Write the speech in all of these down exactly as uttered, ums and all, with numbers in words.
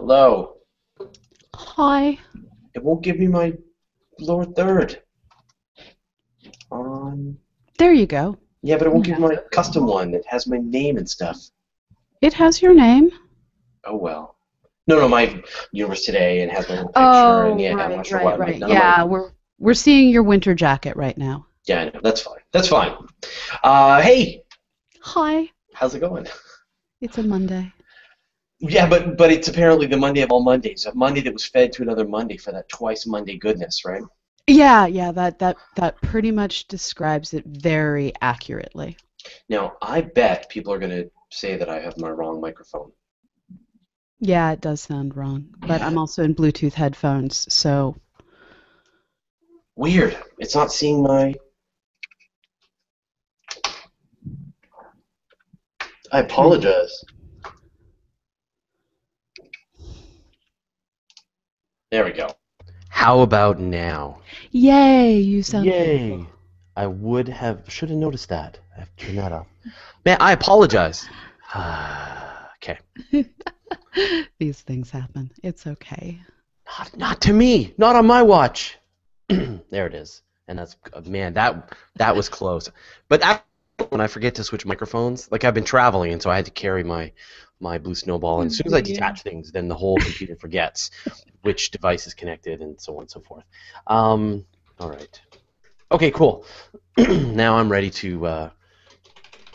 Hello. Hi. It won't give me my lower third. Um. There you go. Yeah, but it won't yeah. give me my custom one that has my name and stuff. It has your name. Oh well. No, no, my Universe Today and has my little picture. Oh, and yeah, right, I'm not sure right, what, right. Like, yeah, we're we're seeing your winter jacket right now. Yeah, I know. That's fine. That's fine. Uh, hey. Hi. How's it going? It's a Monday. Yeah, but but it's apparently the Monday of all Mondays, a Monday that was fed to another Monday for that twice Monday goodness, right? Yeah, yeah, that that that pretty much describes it very accurately. Now, I bet people are going to say that I have my wrong microphone. Yeah, it does sound wrong, but I'm also in Bluetooth headphones, so... Weird. It's not seeing my... I apologize. There we go. How about now? Yay, you sound Yay. Beautiful. I would have... should have noticed that. I have to turn that off. Man, I apologize. Okay. These things happen. It's okay. Not, not to me. Not on my watch. There it is. And that's man, that that was close. But after, when I forget to switch microphones, like I've been traveling, and so I had to carry my my blue snowball. And as soon as I detach things, then the whole computer forgets which device is connected, and so on and so forth. Um, all right. Okay, cool. Now I'm ready to. Uh,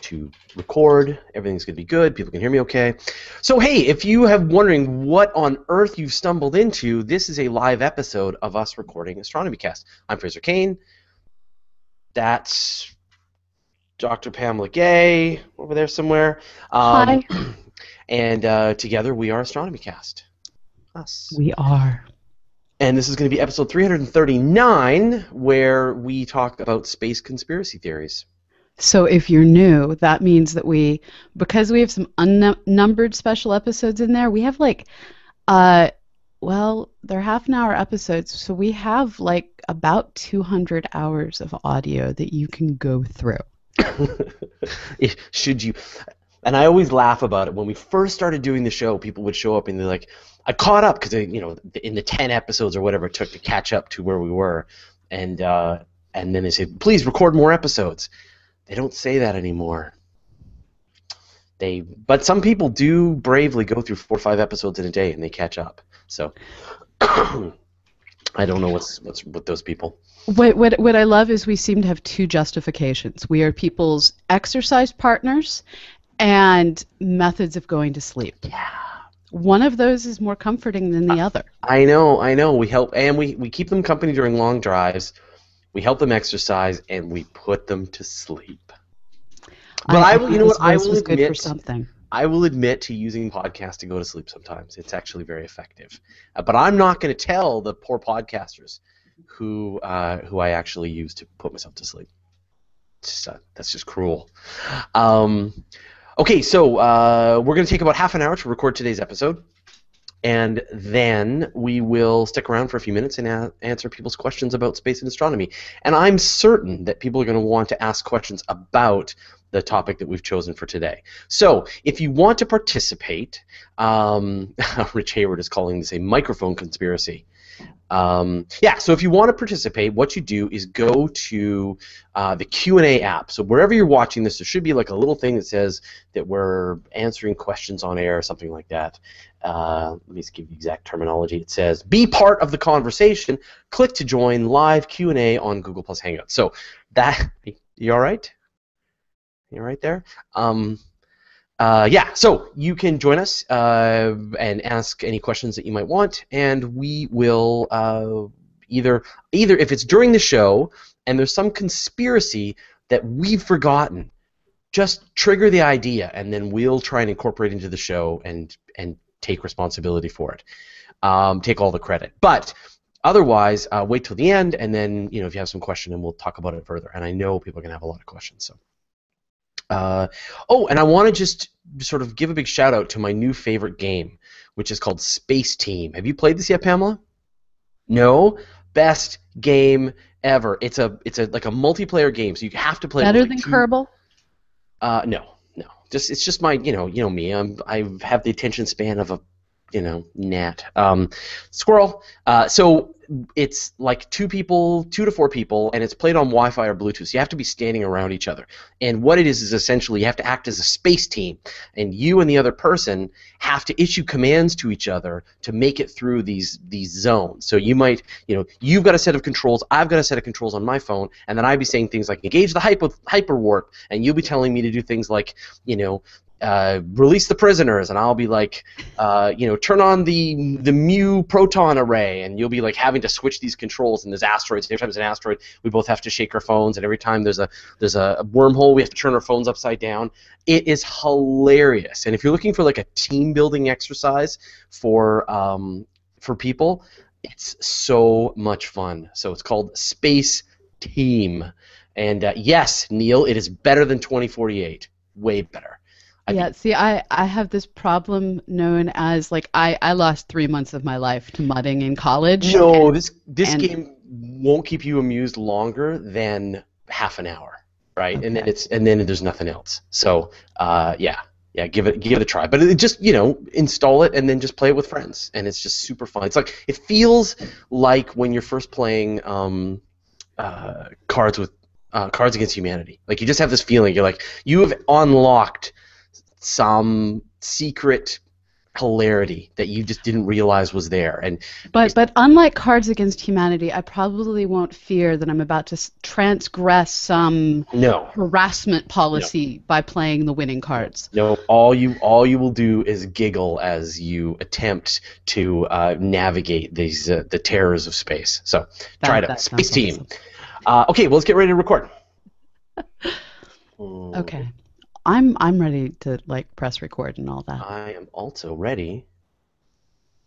to record. Everything's going to be good. People can hear me okay. So, hey, if you have wondering what on earth you've stumbled into, this is a live episode of us recording Astronomy Cast. I'm Fraser Cain. That's Doctor Pamela Gay over there somewhere. Um, Hi. And uh, together we are Astronomy Cast. Us. We are. And this is going to be episode three hundred thirty-nine, where we talk about space conspiracy theories. So if you're new, that means that we, because we have some unnumbered special episodes in there, we have like, uh, well, they're half an hour episodes, so we have like about two hundred hours of audio that you can go through. Should you, and I always laugh about it. When we first started doing the show, people would show up and they're like, I caught up because, you know, in the ten episodes or whatever it took to catch up to where we were. And, uh, and then they said, please record more episodes. They don't say that anymore. They, but some people do bravely go through four or five episodes in a day and they catch up. So I don't know what's what's with those people. What what what I love is we seem to have two justifications. We are people's exercise partners and methods of going to sleep. Yeah. One of those is more comforting than the other. I know, I know. We help and we, we keep them company during long drives. We help them exercise and we put them to sleep. But I, I will, you know what? I will admit for something. I will admit to using podcasts to go to sleep sometimes. It's actually very effective. Uh, but I'm not going to tell the poor podcasters who uh, who I actually use to put myself to sleep. It's just, uh, that's just cruel. Um, okay, so uh, we're going to take about half an hour to record today's episode. And then we will stick around for a few minutes and a answer people's questions about space and astronomy. And I'm certain that people are going to want to ask questions about the topic that we've chosen for today. So if you want to participate, um, Rich Hayward is calling this a microphone conspiracy. Um, yeah, so if you want to participate, what you do is go to uh, the Q and A app. So wherever you're watching this, there should be like a little thing that says that we're answering questions on air or something like that. Uh, let me just give you the exact terminology. It says, be part of the conversation. Click to join live Q and A on Google Plus Hangouts. So that, you all right? You all right there? Um, Uh, yeah, so you can join us uh, and ask any questions that you might want, and we will uh, either, either if it's during the show and there's some conspiracy that we've forgotten, just trigger the idea, and then we'll try and incorporate into the show and, and take responsibility for it, um, take all the credit. But otherwise, uh, wait till the end, and then you know if you have some question, and we'll talk about it further. And I know people are going to have a lot of questions, so. Uh, oh, and I want to just sort of give a big shout out to my new favorite game, which is called Space Team. Have you played this yet, Pamela? No? Best game ever. It's a it's a like a multiplayer game, so you have to play. Better with, like, than Kerbal? Uh, no, no. Just it's just my you know you know me. I'm I have the attention span of a you know, gnat. Um, squirrel. Uh, so it's like two people, two to four people, and it's played on Wi-Fi or Bluetooth. You have to be standing around each other. And what it is is essentially you have to act as a space team, and you and the other person have to issue commands to each other to make it through these these zones. So you might, you know, you've got a set of controls, I've got a set of controls on my phone, and then I'd be saying things like engage the hyper hyperwarp, and you'll be telling me to do things like, you know, Uh, release the prisoners, and I'll be like, uh, you know, turn on the the mu proton array, and you'll be like having to switch these controls. And there's asteroids. Every time there's an asteroid, we both have to shake our phones, and every time there's a there's a wormhole, we have to turn our phones upside down. It is hilarious. And if you're looking for like a team building exercise for um, for people, it's so much fun. So it's called Space Team, and uh, yes, Neil, it is better than twenty forty-eight. Way better. I yeah, see, I, I have this problem known as, like, I, I lost three months of my life to mudding in college. No, and, this this and, game won't keep you amused longer than half an hour, right? Okay. And then it's and then there's nothing else. So, uh, yeah, yeah, give it give it a try. But it just, you know, install it and then just play it with friends, and it's just super fun. It's like it feels like when you're first playing um, uh, cards with uh, Cards Against Humanity. Like you just have this feeling. You're like you have unlocked some secret hilarity that you just didn't realize was there. And but but unlike Cards Against Humanity, I probably won't fear that I'm about to transgress some no. harassment policy no. by playing the winning cards. No, all you all you will do is giggle as you attempt to uh, navigate these uh, the terrors of space. So that, try it out. Space Team. Awesome. Uh, okay, well, let's get ready to record. Okay. I'm I'm ready to like press record and all that. I am also ready,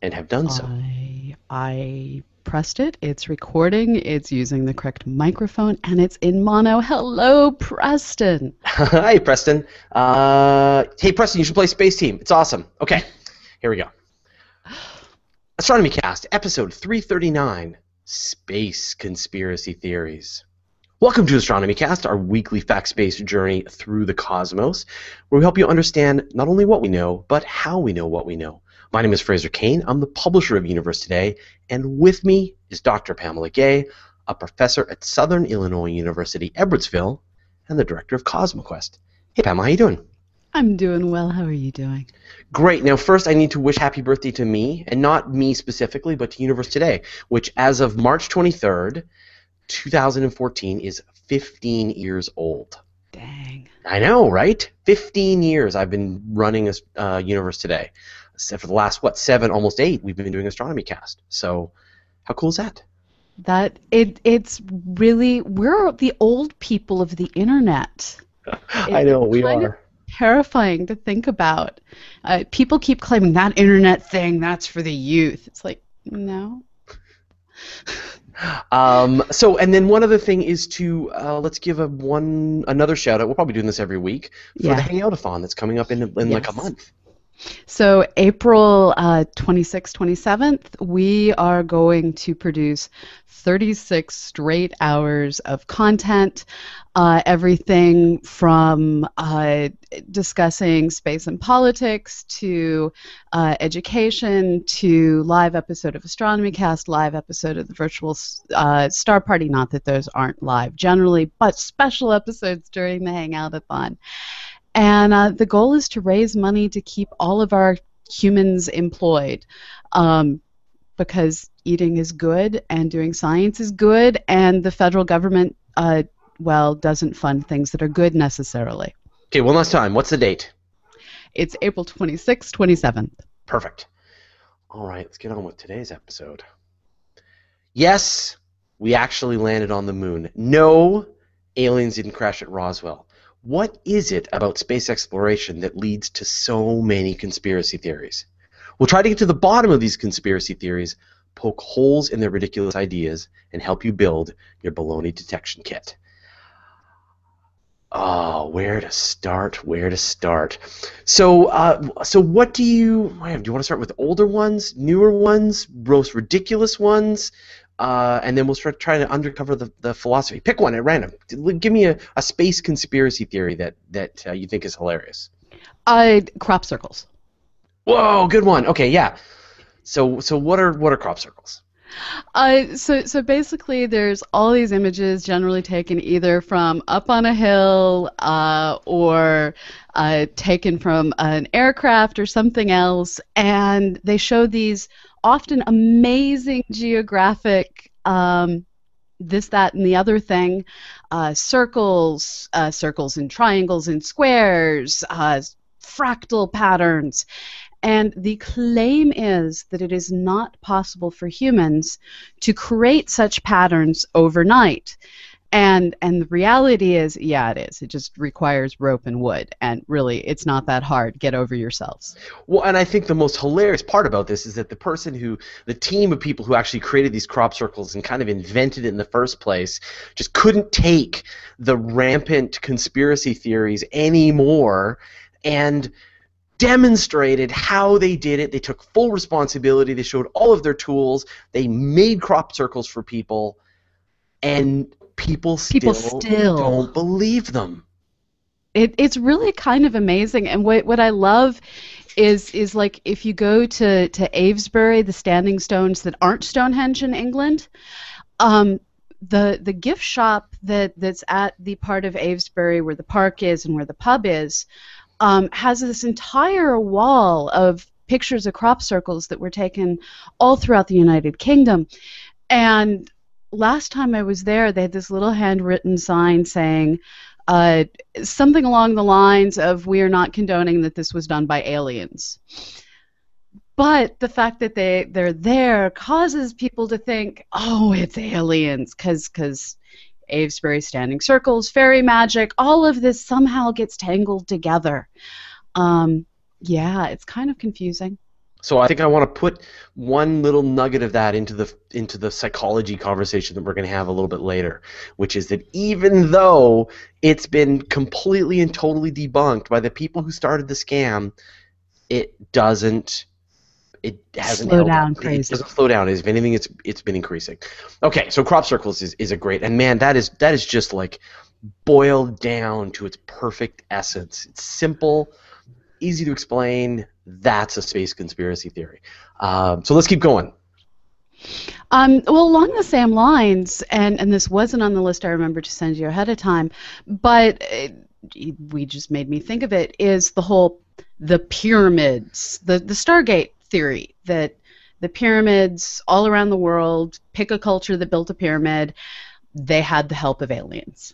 and have done so. I I pressed it. It's recording. It's using the correct microphone, and it's in mono. Hello, Preston. Hi, Preston. Uh, hey, Preston. You should play Space Team. It's awesome. Okay, here we go. Astronomy Cast, episode three thirty-nine. Space conspiracy theories. Welcome to Astronomy Cast, our weekly facts-based journey through the cosmos, where we help you understand not only what we know, but how we know what we know. My name is Fraser Cain. I'm the publisher of Universe Today, and with me is Doctor Pamela Gay, a professor at Southern Illinois University, Edwardsville, and the director of CosmoQuest. Hey, Pam, how you doing? I'm doing well. How are you doing? Great. Now, first, I need to wish happy birthday to me, and not me specifically, but to Universe Today, which, as of March twenty-third, two thousand fourteen, is fifteen years old. Dang. I know, right? fifteen years I've been running a uh, Universe Today. For the last, what, seven, almost eight, we've been doing Astronomy Cast. So how cool is that? That it it's really, we're the old people of the internet. I know, we are. Of terrifying to think about. Uh, people keep claiming that internet thing, that's for the youth. It's like, no. Um, so, and then one other thing is to uh, let's give a one another shout out. We're probably doing this every week for yeah. the Hangoutathon that's coming up in in yes. like a month. So April uh, twenty-sixth, twenty-seventh, we are going to produce thirty-six straight hours of content, uh, everything from uh, discussing space and politics to uh, education to live episode of Astronomy Cast, live episode of the virtual uh, Star Party, not that those aren't live generally, but special episodes during the Hangoutathon. And uh, the goal is to raise money to keep all of our humans employed, um, because eating is good and doing science is good, and the federal government, uh, well, doesn't fund things that are good necessarily. Okay, one last time. What's the date? It's April twenty-sixth, twenty-seventh. Perfect. All right, let's get on with today's episode. Yes, we actually landed on the moon. No, aliens didn't crash at Roswell. What is it about space exploration that leads to so many conspiracy theories? We'll try to get to the bottom of these conspiracy theories, poke holes in their ridiculous ideas, and help you build your baloney detection kit. Oh, where to start, where to start. So, uh, so what do you, do you want to start with older ones, newer ones, most ridiculous ones? Uh, and then we'll start trying to uncover the, the philosophy. Pick one at random. Give me a, a space conspiracy theory that, that uh, you think is hilarious. I, crop circles. Whoa, good one. Okay, yeah. So, so what are what are crop circles? Uh, so, so basically, there's all these images generally taken either from up on a hill uh, or uh, taken from an aircraft or something else, and they show these often amazing geographic um, this, that, and the other thing, uh, circles, uh, circles and triangles and squares, uh, fractal patterns. And the claim is that it is not possible for humans to create such patterns overnight. And and the reality is, yeah, it is. It just requires rope and wood. And really, it's not that hard. Get over yourselves. Well, and I think the most hilarious part about this is that the person who, the team of people who actually created these crop circles and kind of invented it in the first place just couldn't take the rampant conspiracy theories anymore and demonstrated how they did it. They took full responsibility. They showed all of their tools. They made crop circles for people, and people still, people still don't believe them. It, it's really kind of amazing. And what what I love is is like if you go to to Avesbury, the standing stones that aren't Stonehenge in England, um, the the gift shop that that's at the part of Avesbury where the park is and where the pub is. Um, has this entire wall of pictures of crop circles that were taken all throughout the United Kingdom. And last time I was there, they had this little handwritten sign saying uh, something along the lines of, "We are not condoning that this was done by aliens." But the fact that they, they're there causes people to think, oh, it's aliens, because because Avesbury standing circles, fairy magic, all of this somehow gets tangled together. Um, yeah, it's kind of confusing. So I think I want to put one little nugget of that into the into the psychology conversation that we're going to have a little bit later, which is that even though it's been completely and totally debunked by the people who started the scam, it doesn't It hasn't slow down, crazy. It doesn't slow down. If anything, it's it's been increasing. Okay, so crop circles is, is a great, and man, that is that is just like boiled down to its perfect essence. It's simple, easy to explain. That's a space conspiracy theory. Um, so let's keep going. Um, well, along the same lines, and and this wasn't on the list I remember to send you ahead of time, but it, we just made me think of it. Is the whole the pyramids, the the Stargate theory that the pyramids all around the world, pick a culture that built a pyramid, they had the help of aliens.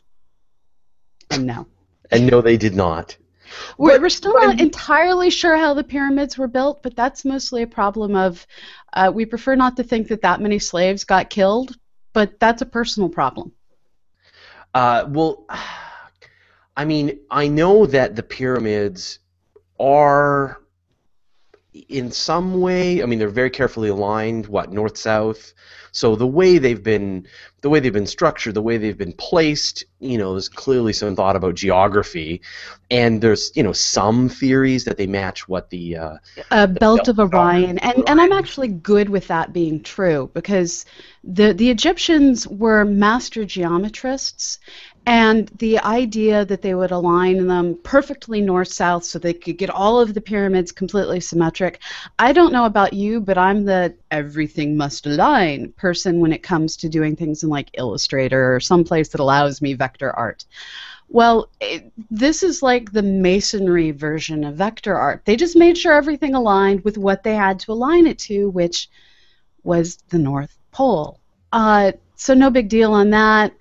And no. And no, they did not. We're, but, we're still not I'm, entirely sure how the pyramids were built, but that's mostly a problem of uh, we prefer not to think that that many slaves got killed, but that's a personal problem. Uh, well, I mean, I know that the pyramids are in some way, I mean, they're very carefully aligned, what, north-south. So the way they've been, the way they've been structured, the way they've been placed, you know, there's clearly some thought about geography, and there's, you know, some theories that they match what the uh, uh, the belt, belt of Orion, and and I'm actually good with that being true because the the Egyptians were master geometrists. And the idea that they would align them perfectly north-south so they could get all of the pyramids completely symmetric. I don't know about you, but I'm the everything must align person when it comes to doing things in like Illustrator or someplace that allows me vector art. Well, it, this is like the masonry version of vector art. They just made sure everything aligned with what they had to align it to, which was the North Pole. Uh, so no big deal on that.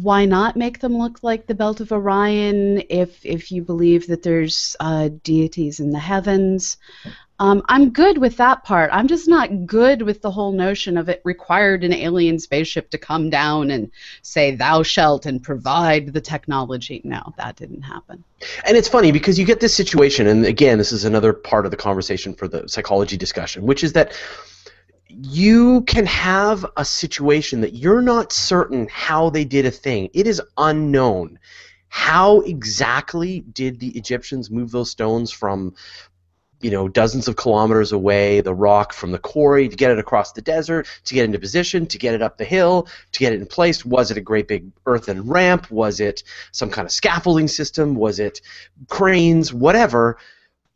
Why not make them look like the belt of Orion if if you believe that there's uh, deities in the heavens? Um, I'm good with that part. I'm just not good with the whole notion of it required an alien spaceship to come down and say, "Thou shalt," and provide the technology. No, that didn't happen. And it's funny because you get this situation, and again, this is another part of the conversation for the psychology discussion, which is that you can have a situation that you're not certain how they did a thing. It is unknown. How exactly did the Egyptians move those stones from, you know, dozens of kilometers away, the rock from the quarry, to get it across the desert, to get into position, to get it up the hill, to get it in place? Was it a great big earthen ramp? Was it some kind of scaffolding system? Was it cranes? Whatever.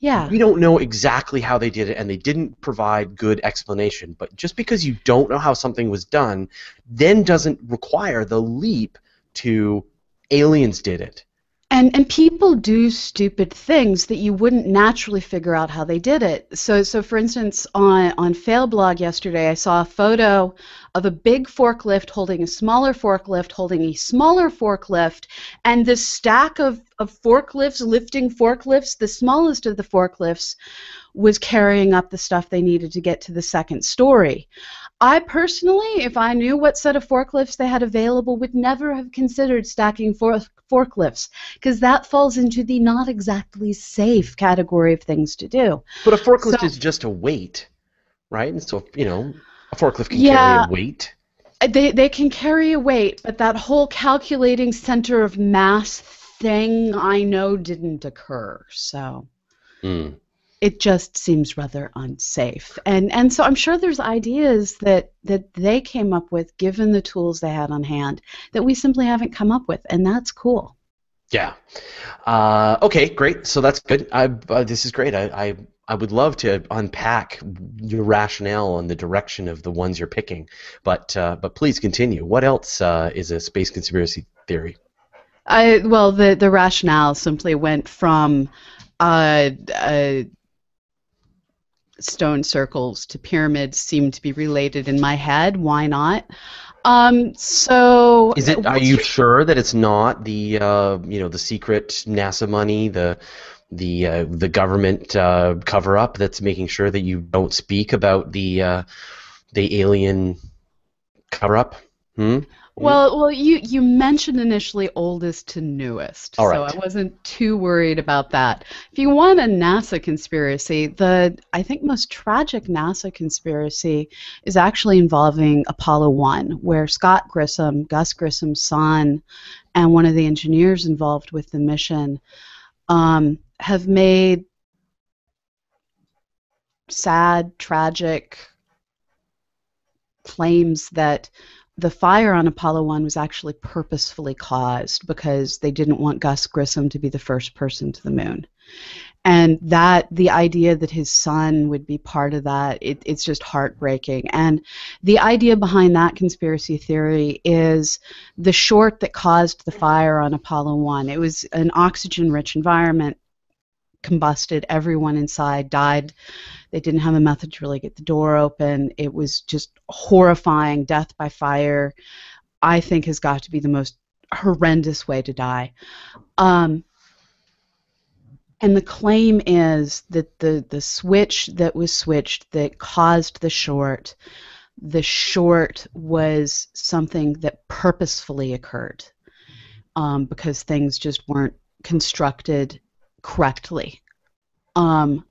Yeah. We don't know exactly how they did it, and they didn't provide good explanation. But just because you don't know how something was done then doesn't require the leap to aliens did it. And and people do stupid things that you wouldn't naturally figure out how they did it. So so for instance, on on Failblog yesterday, I saw a photo of a big forklift holding a smaller forklift holding a smaller forklift, and this stack of of forklifts lifting forklifts. The smallest of the forklifts was carrying up the stuff they needed to get to the second story. I personally, if I knew what set of forklifts they had available, would never have considered stacking for forklifts, because that falls into the not exactly safe category of things to do. But a forklift so, is just a weight, right? And so, you know, a forklift can yeah, carry a weight. They, they can carry a weight, but that whole calculating center of mass thing I know didn't occur, so... Mm. It just seems rather unsafe. And and so I'm sure there's ideas that, that they came up with, given the tools they had on hand, that we simply haven't come up with, and that's cool. Yeah. Uh, okay, great. So that's good. I, uh, this is great. I, I I would love to unpack your rationale and the direction of the ones you're picking, but, uh, but please continue. What else uh, is a space conspiracy theory? I, well, the, the rationale simply went from... Uh, uh, stone circles to pyramids seem to be related in my head. Why not? Um, so, is it? Are you sure that it's not the uh, you know the secret NASA money, the the uh, the government uh, cover up that's making sure that you don't speak about the uh, the alien cover up? Hmm? Well, well, you, you mentioned initially oldest to newest, all right, so I wasn't too worried about that. If you want a NASA conspiracy, the I think most tragic NASA conspiracy is actually involving Apollo one, where Scott Grissom, Gus Grissom's son, and one of the engineers involved with the mission um, have made sad, tragic claims that the fire on Apollo one was actually purposefully caused because they didn't want Gus Grissom to be the first person to the moon. And that, the idea that his son would be part of that, it, it's just heartbreaking. And the idea behind that conspiracy theory is the short that caused the fire on Apollo one. It was an oxygen-rich environment, combusted, everyone inside died. They didn't have a method to really get the door open. It was just horrifying. Death by fire, I think, has got to be the most horrendous way to die. Um, and the claim is that the, the switch that was switched that caused the short, the short was something that purposefully occurred um, because things just weren't constructed correctly. Um,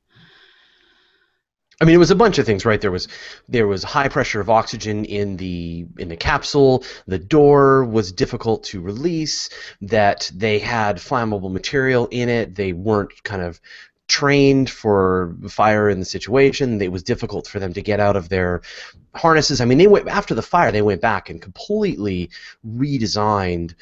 I mean, it was a bunch of things, right? There was there was high pressure of oxygen in the in the capsule. The door was difficult to release. That they had flammable material in it. They weren't kind of trained for fire in the situation. It was difficult for them to get out of their harnesses. I mean, they went after the fire. They went back and completely redesigned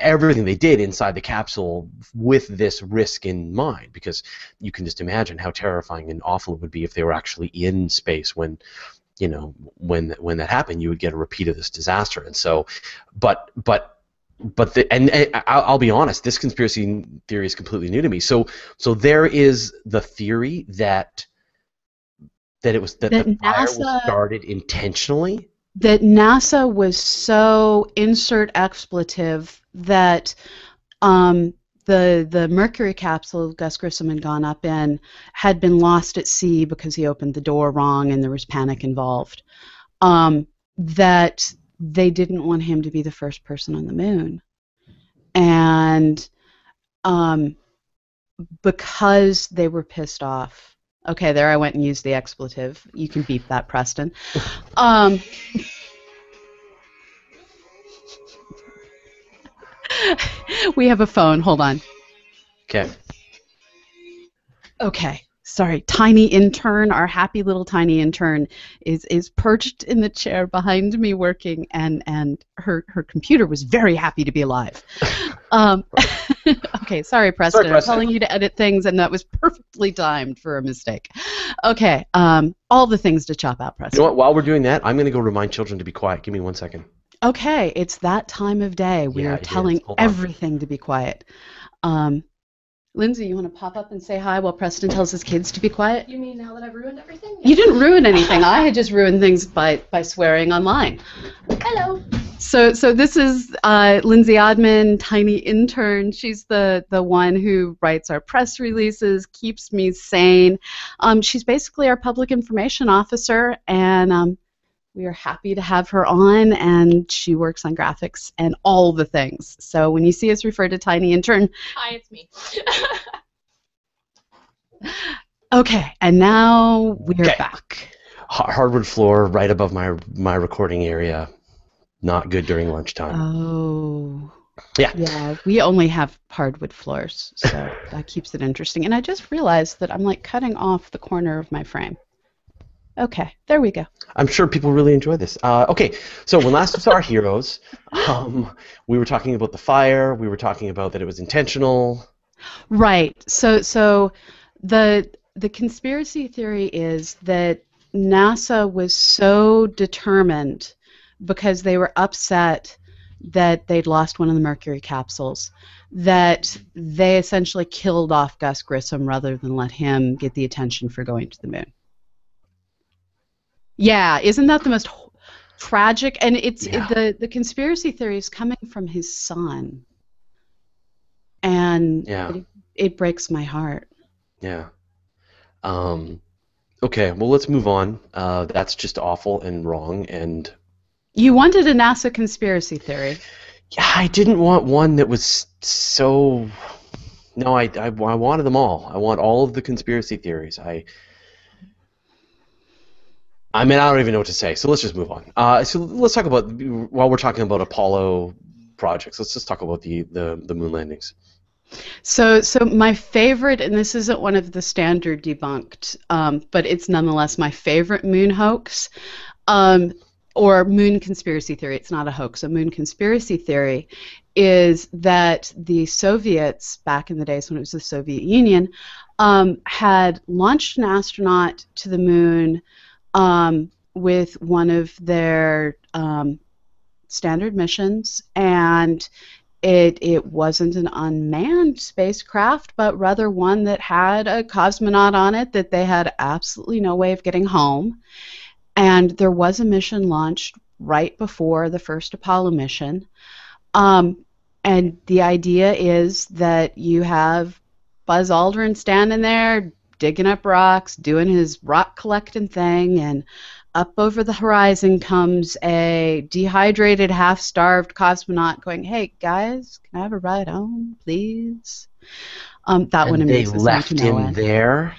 everything they did inside the capsule with this risk in mind, because you can just imagine how terrifying and awful it would be if they were actually in space when, you know, when when that happened, you would get a repeat of this disaster. And so, but but but the and, and I'll, I'll be honest, this conspiracy theory is completely new to me. So so there is the theory that that it was that, that the fire NASA... was started intentionally. That NASA was so insert expletive that um, the the Mercury capsule Gus Grissom had gone up in had been lost at sea because he opened the door wrong and there was panic involved. Um, that they didn't want him to be the first person on the moon, and um, because they were pissed off. Okay, there I went and used the expletive. You can beep that, Preston. Um, we have a phone. Hold on. Okay. Okay. Sorry, tiny intern, our happy little tiny intern is, is perched in the chair behind me working, and, and her, her computer was very happy to be alive. Um, Okay, sorry, Preston. Sorry, Preston. I'm telling you to edit things, and that was perfectly timed for a mistake. Okay, um, all the things to chop out, Preston. You know what? While we're doing that, I'm going to go remind children to be quiet. Give me one second. Okay, it's that time of day. We yeah, are telling everything to be quiet. Um, Lindsay, you want to pop up and say hi while Preston tells his kids to be quiet? You mean now that I've ruined everything? You didn't ruin anything. I had just ruined things by, by swearing online. Hello. So so this is uh, Lindsay Oddman, tiny intern. She's the, the one who writes our press releases, keeps me sane. Um, she's basically our public information officer, and um, we are happy to have her on, and she works on graphics and all the things. So when you see us refer to Tiny Intern... Hi, it's me. Okay, and now we're okay. back. Hardwood floor right above my my recording area. Not good during lunchtime. Oh. Yeah. Yeah, we only have hardwood floors, so that keeps it interesting. And I just realized that I'm, like, cutting off the corner of my frame. Okay, there we go. I'm sure people really enjoy this. Uh, okay, so when last we saw our heroes, um, we were talking about the fire. We were talking about that it was intentional. Right. So, so the the conspiracy theory is that NASA was so determined because they were upset that they'd lost one of the Mercury capsules, that they essentially killed off Gus Grissom rather than let him get the attention for going to the moon. Yeah, isn't that the most tragic? And it's yeah. the the conspiracy theory is coming from his son, and yeah. it, it breaks my heart. Yeah. Um. Okay. Well, let's move on. Uh, that's just awful and wrong. And you wanted a NASA conspiracy theory. Yeah, I didn't want one that was so. No, I I, I wanted them all. I want all of the conspiracy theories. I. I mean, I don't even know what to say, so let's just move on. Uh, so let's talk about, while we're talking about Apollo projects, let's just talk about the, the, the moon landings. So so my favorite, and this isn't one of the standard debunked, um, but it's nonetheless my favorite moon hoax, um, or moon conspiracy theory. It's not a hoax. A moon conspiracy theory is that the Soviets, back in the days when it was the Soviet Union, um, had launched an astronaut to the moon Um, with one of their um, standard missions, and it it wasn't an unmanned spacecraft, but rather one that had a cosmonaut on it that they had absolutely no way of getting home. And there was a mission launched right before the first Apollo mission, um, and the idea is that you have Buzz Aldrin standing there digging up rocks, doing his rock collecting thing, and up over the horizon comes a dehydrated, half-starved cosmonaut going, "Hey, guys, can I have a ride home, please?" Um, that one amazes me. They left him there?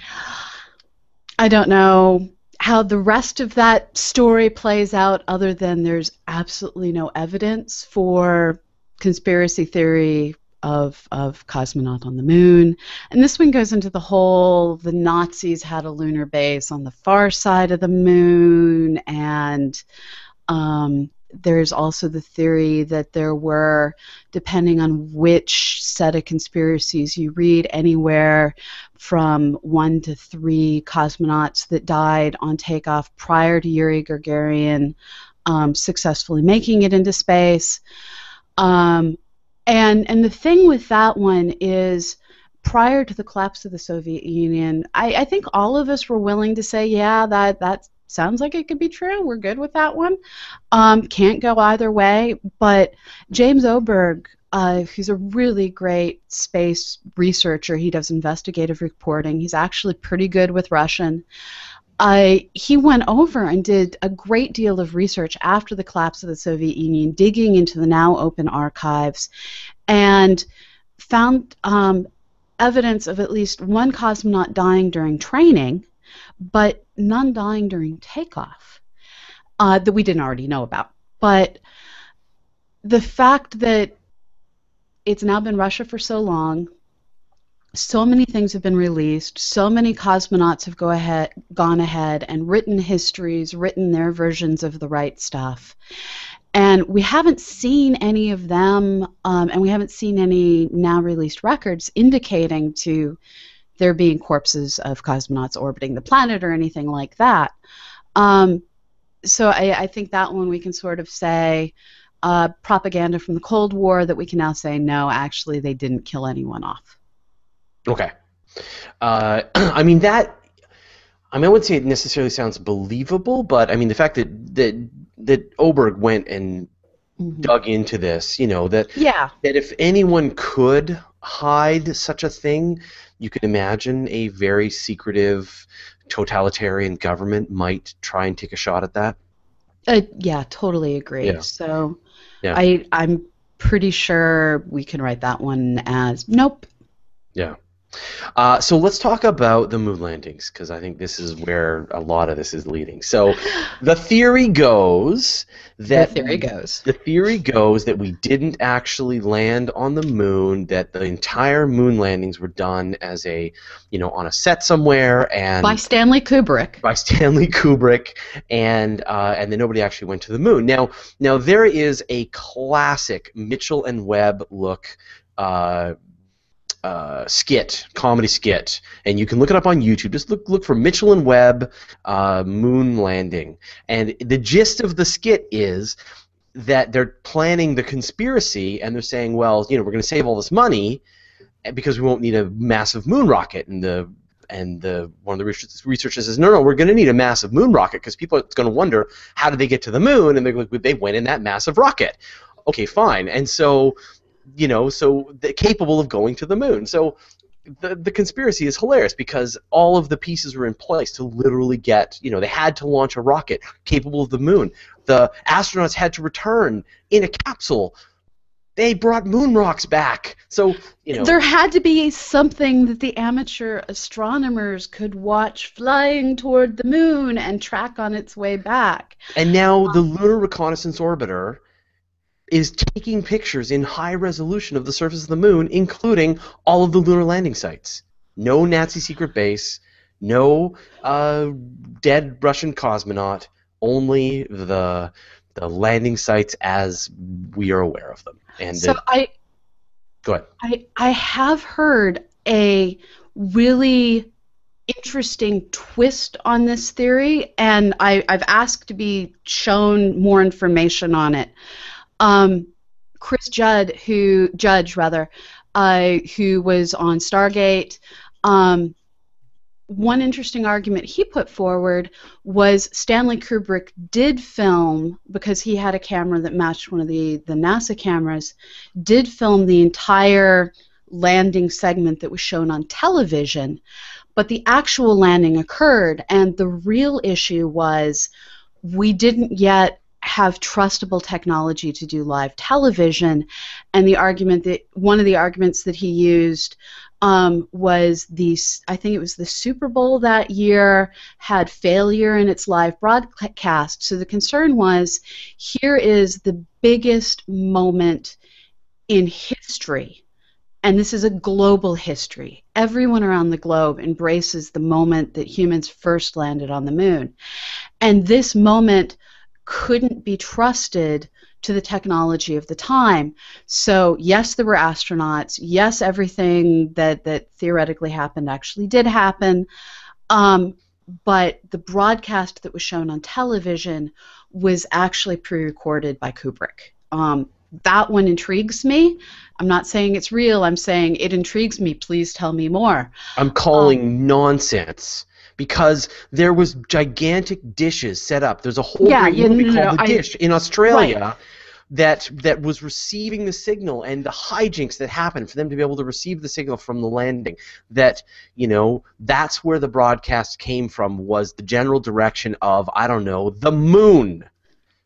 I don't know how the rest of that story plays out other than there's absolutely no evidence for conspiracy theory Of, of cosmonaut on the moon. And this one goes into the whole, the Nazis had a lunar base on the far side of the moon, and um, there's also the theory that there were, depending on which set of conspiracies you read, anywhere from one to three cosmonauts that died on takeoff prior to Yuri Gagarin um, successfully making it into space. Um, And, and the thing with that one is, prior to the collapse of the Soviet Union, I, I think all of us were willing to say, yeah, that, that sounds like it could be true. We're good with that one. Um, can't go either way. But James Oberg, uh, who's a really great space researcher, he does investigative reporting. He's actually pretty good with Russian. Uh, he went over and did a great deal of research after the collapse of the Soviet Union, digging into the now open archives, and found um, evidence of at least one cosmonaut dying during training, but none dying during takeoff uh, that we didn't already know about. But the fact that it's now been Russia for so long, so many things have been released, so many cosmonauts have go ahead, gone ahead and written histories, written their versions of the right stuff, And we haven't seen any of them, um, and we haven't seen any now-released records indicating to there being corpses of cosmonauts orbiting the planet or anything like that. Um, so I, I think that one we can sort of say uh, propaganda from the Cold War that we can now say, no, actually they didn't kill anyone off. Okay. Uh, I mean, that... I mean, I wouldn't say it necessarily sounds believable, but I mean, the fact that that, that Oberg went and mm-hmm. dug into this, you know, that yeah. that if anyone could hide such a thing, you can imagine a very secretive totalitarian government might try and take a shot at that. Uh, yeah, totally agree. Yeah. So yeah. I, I'm pretty sure we can write that one as nope. Yeah. Uh, so let's talk about the moon landings, because I think this is where a lot of this is leading. So the theory goes that the theory goes the theory goes that we didn't actually land on the moon, that the entire moon landings were done as a, you know, on a set somewhere, and by Stanley Kubrick by Stanley Kubrick and uh, and then nobody actually went to the moon. Now now there is a classic Mitchell and Webb look uh Uh, skit, comedy skit, and you can look it up on YouTube. Just look look for Mitchell and Webb uh, moon landing, and the gist of the skit is that they're planning the conspiracy, and they're saying, well, you know, we're going to save all this money because we won't need a massive moon rocket, and the and the one of the researchers says, no, no, we're going to need a massive moon rocket because people are going to wonder how did they get to the moon, and they're like, they went in that massive rocket. Okay, fine, and so. You know, so they're capable of going to the moon. So the the conspiracy is hilarious because all of the pieces were in place to literally get, you know, they had to launch a rocket capable of the moon. The astronauts had to return in a capsule. They brought moon rocks back. So, you know. There had to be something that the amateur astronomers could watch flying toward the moon and track on its way back. And now the Lunar Reconnaissance Orbiter is taking pictures in high resolution of the surface of the moon, including all of the lunar landing sites. No Nazi secret base, no uh, dead Russian cosmonaut, only the the landing sites as we are aware of them. And so it, I go ahead. I I have heard a really interesting twist on this theory, and I, I've asked to be shown more information on it. Um, Chris Judd, who Judge rather, uh, who was on Stargate, um, one interesting argument he put forward was Stanley Kubrick did film, because he had a camera that matched one of the, the NASA cameras, did film the entire landing segment that was shown on television, but the actual landing occurred, and the real issue was we didn't yet have trustable technology to do live television, and the argument that one of the arguments that he used um, was the I think it was the Super Bowl that year had failure in its live broadcast. So the concern was, here is the biggest moment in history, and this is a global history. Everyone around the globe embraces the moment that humans first landed on the moon, and this moment couldn't be trusted to the technology of the time. So yes, there were astronauts. Yes, everything that, that theoretically happened actually did happen. Um, but the broadcast that was shown on television was actually pre-recorded by Kubrick. Um, that one intrigues me. I'm not saying it's real. I'm saying it intrigues me. Please tell me more. I'm calling um, nonsense. Because there was gigantic dishes set up. There's a whole yeah, great movie no, no, called no, The I, Dish in Australia right. that that was receiving the signal, and the hijinks that happened for them to be able to receive the signal from the landing. That, you know, that's where the broadcast came from, was the general direction of, I don't know, the moon.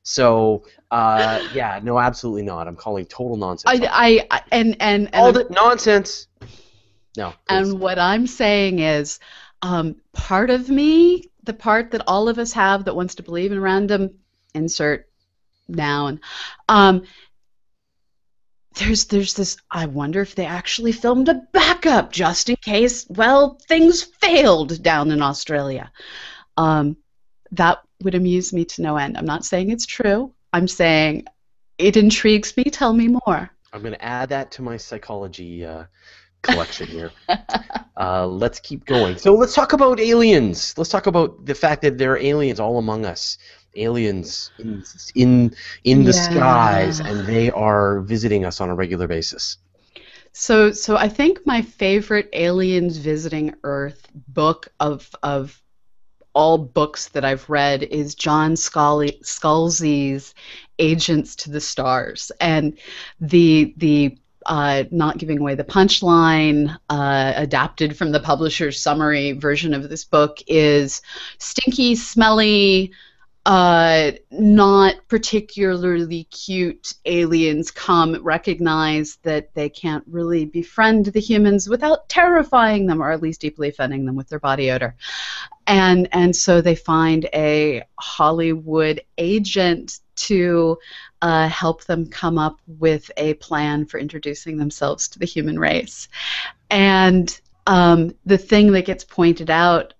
So uh, yeah, no, absolutely not. I'm calling total nonsense. I, I, I and and, and all the nonsense. No. Please. And what I'm saying is, Um, part of me, the part that all of us have that wants to believe in random, insert noun, um, there's there's this, I wonder if they actually filmed a backup just in case, well, things failed down in Australia. Um, that would amuse me to no end. I'm not saying it's true. I'm saying It intrigues me. Tell me more. I'm going to add that to my psychology uh, collection here. uh, let's keep going. So let's talk about aliens. Let's talk about the fact that there are aliens all among us. Aliens in in, in the yeah. skies, and they are visiting us on a regular basis. So, so I think my favorite aliens visiting Earth book of of all books that I've read is John Scalzi's Agents to the Stars, and the the uh, not giving away the punchline, uh, adapted from the publisher's summary version of this book is stinky, smelly, Uh, not particularly cute aliens come, recognize that they can't really befriend the humans without terrifying them, or at least deeply offending them with their body odor. And and so they find a Hollywood agent to uh, help them come up with a plan for introducing themselves to the human race. And um, the thing that gets pointed out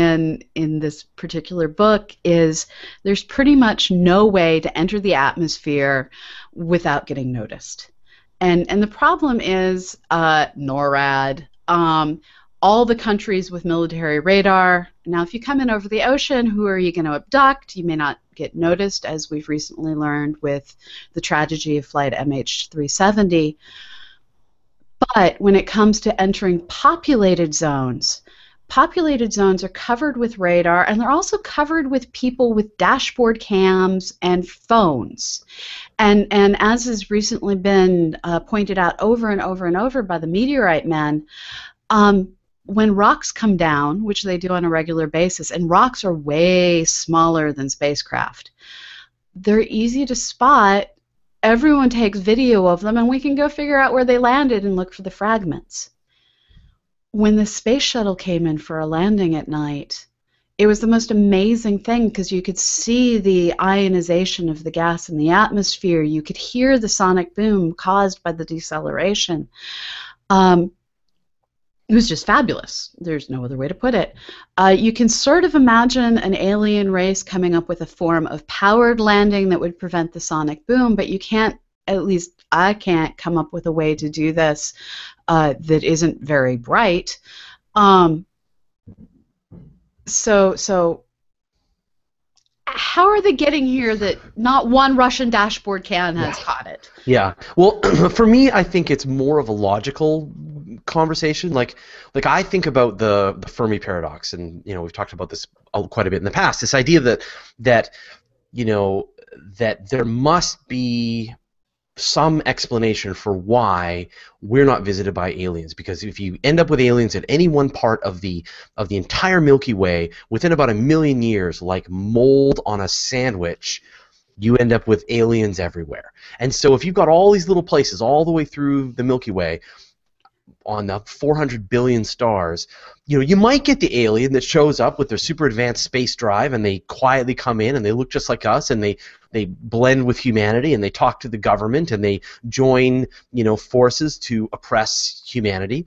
in in this particular book is there's pretty much no way to enter the atmosphere without getting noticed. And and the problem is uh, NORAD, um, all the countries with military radar. Now if you come in over the ocean, who are you going to abduct? You may not get noticed, as we've recently learned with the tragedy of flight M H three seventy. But when it comes to entering populated zones, populated zones are covered with radar, and they're also covered with people with dashboard cams and phones. And, and as has recently been uh, pointed out over and over and over by the meteorite men, um, when rocks come down, which they do on a regular basis, and rocks are way smaller than spacecraft, they're easy to spot. Everyone takes video of them, and we can go figure out where they landed and look for the fragments. When the space shuttle came in for a landing at night, it was the most amazing thing because you could see the ionization of the gas in the atmosphere. You could hear the sonic boom caused by the deceleration. Um, it was just fabulous. There's no other way to put it. Uh, you can sort of imagine an alien race coming up with a form of powered landing that would prevent the sonic boom, but you can't, at least I can't, come up with a way to do this Uh, that isn't very bright. Um, so, so how are they getting here that not one Russian dashboard can has yeah. caught it? Yeah. Well, for me, I think it's more of a logical conversation. Like, like I think about the, the Fermi paradox, and you know, we've talked about this quite a bit in the past. This idea that that you know that there must be some explanation for why we're not visited by aliens, because if you end up with aliens at any one part of the of the entire Milky Way within about a million years, like mold on a sandwich, you end up with aliens everywhere. And so if you've got all these little places all the way through the Milky Way on the four hundred billion stars, you know, you might get the alien that shows up with their super advanced space drive, and they quietly come in, and they look just like us, and they they blend with humanity, and they talk to the government, and they join, you know, forces to oppress humanity.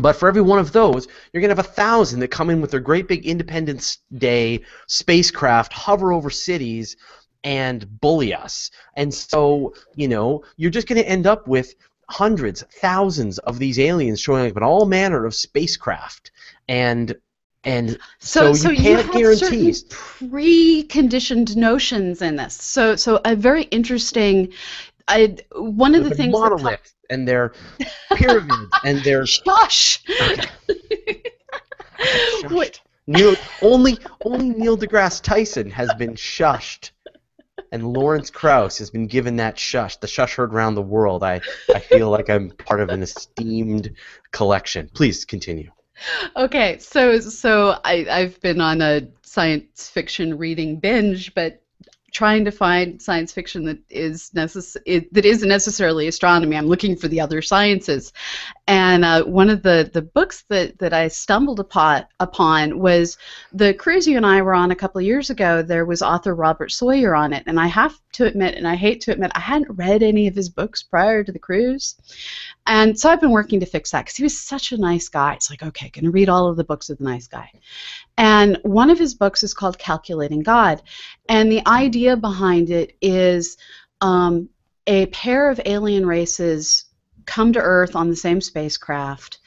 But for every one of those, you're going to have a thousand that come in with their great big Independence Day spacecraft, hover over cities, and bully us. And so, you know, you're just going to end up with hundreds, thousands of these aliens showing up in all manner of spacecraft, and and so, so, so you can't you guarantee certain preconditioned notions in this. So so a very interesting. I one of the things monoliths and their pyramids and their shush. Okay. What? Neil, only only Neil deGrasse Tyson has been shushed. And Lawrence Krauss has been given that shush. The shush heard round the world. I, I feel like I'm part of an esteemed collection. Please continue. Okay, so so I, I've been on a science fiction reading binge, but trying to find science fiction that is necess it, that isn't necessarily astronomy. I'm looking for the other sciences, and uh, one of the the books that that I stumbled upon upon was the cruise you and I were on a couple of years ago. There was author Robert Sawyer on it, and I have to admit, and I hate to admit, I hadn't read any of his books prior to the cruise, and so I've been working to fix that because he was such a nice guy. It's like, okay, gonna read all of the books of the nice guy, and one of his books is called Calculating God, and the idea behind it is um, a pair of alien races come to Earth on the same spacecraft,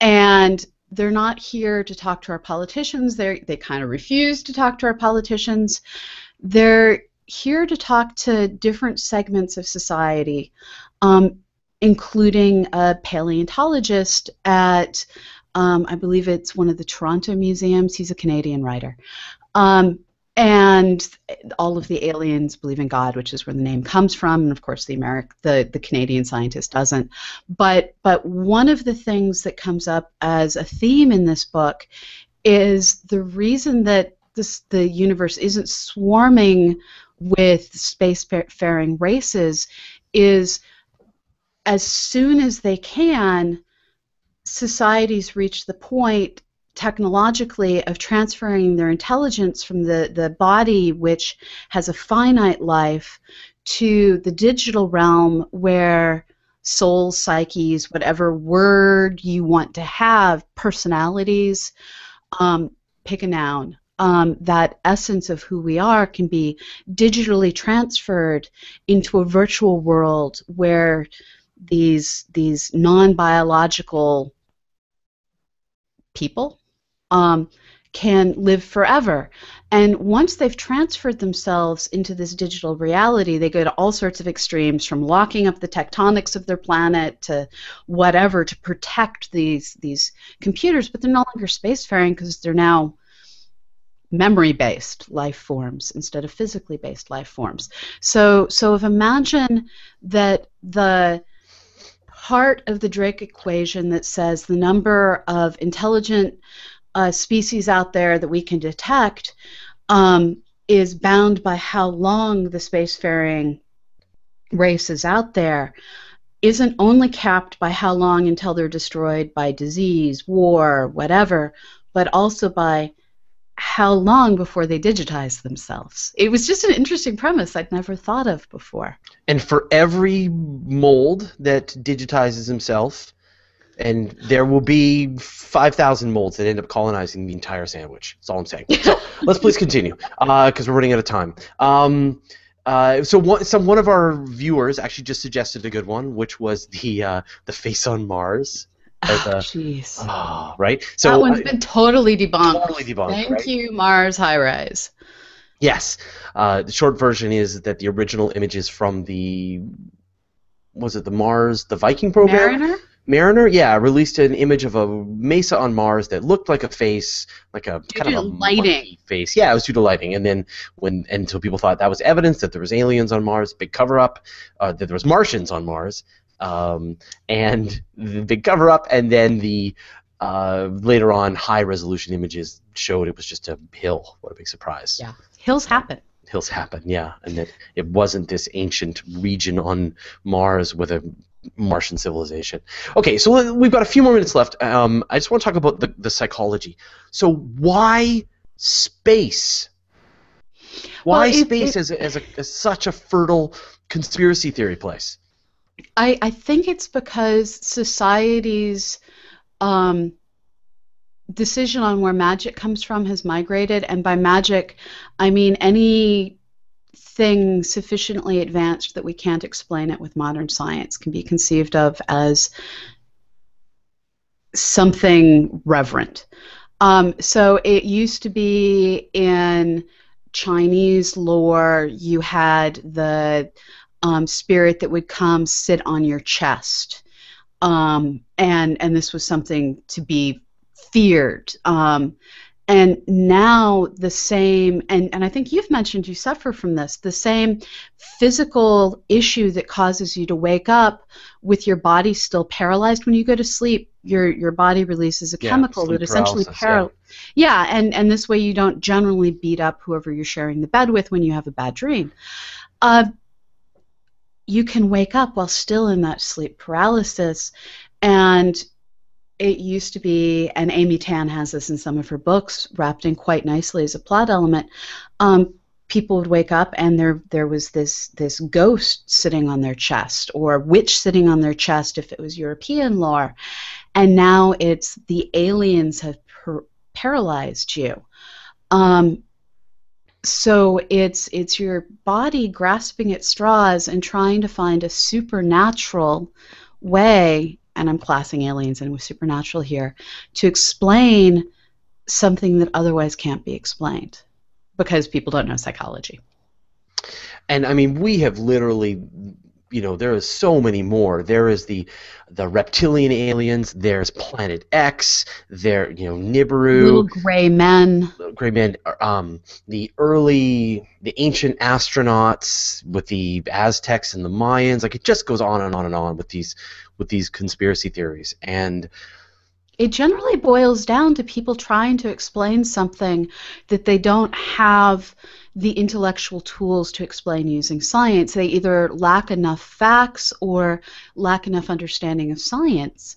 and they're not here to talk to our politicians. They they kind of refuse to talk to our politicians. They're here to talk to different segments of society, um, including a paleontologist at, um, I believe it's one of the Toronto museums. He's a Canadian writer. Um, and all of the aliens believe in God, which is where the name comes from, and of course the Ameri- the, the Canadian scientist doesn't. But, but one of the things that comes up as a theme in this book is the reason that this, the universe isn't swarming with spacefaring races is as soon as they can, societies reach the point technologically of transferring their intelligence from the, the body, which has a finite life, to the digital realm where souls, psyches, whatever word you want to have, personalities, um, pick a noun. Um, that essence of who we are can be digitally transferred into a virtual world where these, these non-biological people um, can live forever. And once they've transferred themselves into this digital reality, they go to all sorts of extremes, from locking up the tectonics of their planet to whatever to protect these, these computers. But they're no longer spacefaring because they're now memory-based life forms instead of physically-based life forms. So, so if imagine that the part of the Drake equation that says the number of intelligent uh, species out there that we can detect um, is bound by how long the spacefaring race is out there, isn't only capped by how long until they're destroyed by disease, war, whatever, but also by how long before they digitize themselves. It was just an interesting premise I'd never thought of before. And for every mold that digitizes himself, and there will be five thousand molds that end up colonizing the entire sandwich. That's all I'm saying. So let's please continue, because uh, we're running out of time. Um, uh, so one, so one of our viewers actually just suggested a good one, which was the uh, the face on Mars. Jeez. Oh, oh, right? So, that one's been totally debunked. Totally debunked. Thank right? you, Mars High Rise. Yes. Uh, the short version is that the original images from the, was it the Mars, the Viking program? Mariner? Mariner, yeah, released an image of a mesa on Mars that looked like a face, like a due kind of a lighting face. Yeah, it was due to lighting, and then when until people thought that was evidence that there was aliens on Mars, big cover up, uh, that there was Martians on Mars. Um, and the big cover-up, and then the uh, later on high-resolution images showed it was just a hill. What a big surprise. Yeah. Hills happen. Hills happen, yeah. And that it wasn't this ancient region on Mars with a Martian civilization. Okay, so we've got a few more minutes left. Um, I just want to talk about the, the psychology. So why space? Why well, it, space it, as, as, a, as such a fertile conspiracy theory place? I, I think it's because society's um, decision on where magic comes from has migrated, and by magic, I mean anything sufficiently advanced that we can't explain it with modern science can be conceived of as something reverent. Um, so it used to be in Chinese lore, you had the Um, spirit that would come sit on your chest, um, and and this was something to be feared. Um, and now the same, and and I think you've mentioned you suffer from this, the same physical issue that causes you to wake up with your body still paralyzed. When you go to sleep, your your body releases a yeah, chemical that essentially paralyzes. Yeah, yeah and, and this way you don't generally beat up whoever you're sharing the bed with when you have a bad dream. Uh, You can wake up while still in that sleep paralysis, and it used to be, and Amy Tan has this in some of her books, wrapped in quite nicely as a plot element, um, people would wake up and there there was this, this ghost sitting on their chest, or witch sitting on their chest if it was European lore, and now it's the aliens have per- paralyzed you. Um, So it's it's your body grasping at straws and trying to find a supernatural way, and I'm classing aliens in with supernatural here, to explain something that otherwise can't be explained because people don't know psychology. And I mean, we have literally, you know, there is so many more. There is the the reptilian aliens. There's Planet X. There, you know, Nibiru. Little gray men. Little gray men. Um, the early, the ancient astronauts with the Aztecs and the Mayans. Like it just goes on and on and on with these with these conspiracy theories. And it generally boils down to people trying to explain something that they don't have the intellectual tools to explain using science. They either lack enough facts or lack enough understanding of science.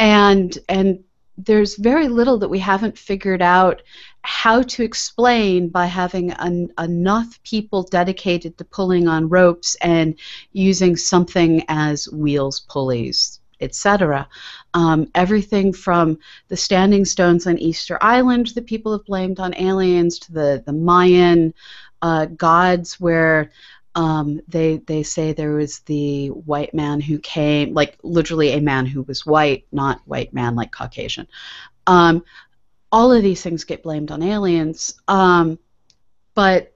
And and there's very little that we haven't figured out how to explain by having an, enough people dedicated to pulling on ropes and using something as wheels, pulleys, et cetera. Um, everything from the standing stones on Easter Island that people have blamed on aliens to the, the Mayan uh, gods where um, they, they say there was the white man who came, like literally a man who was white, not white man like Caucasian. Um, all of these things get blamed on aliens, um, but